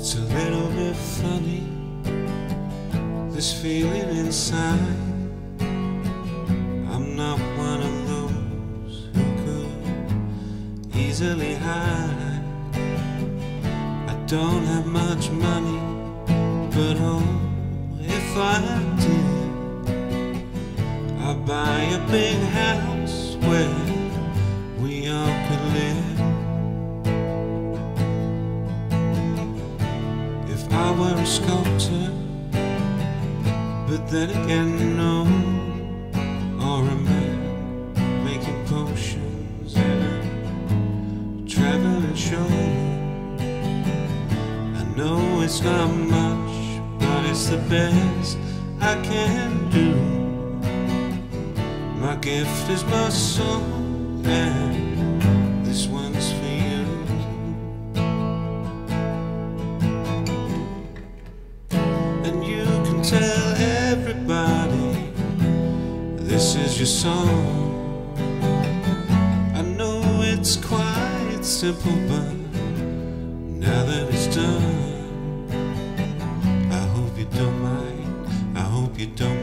It's a little bit funny, this feeling inside. I'm not one of those who could easily hide. I don't have much money, but oh, if I did, I'd buy a big house where we all could live. If I were a sculptor, but then again no, or a man making potions in a traveling show. I know it's not much, but it's the best I can do. My gift is my soul, and this one's for you. And you can tell everybody this is your song. I know it's quite simple, but now that it's done, I hope you don't mind, I hope you don't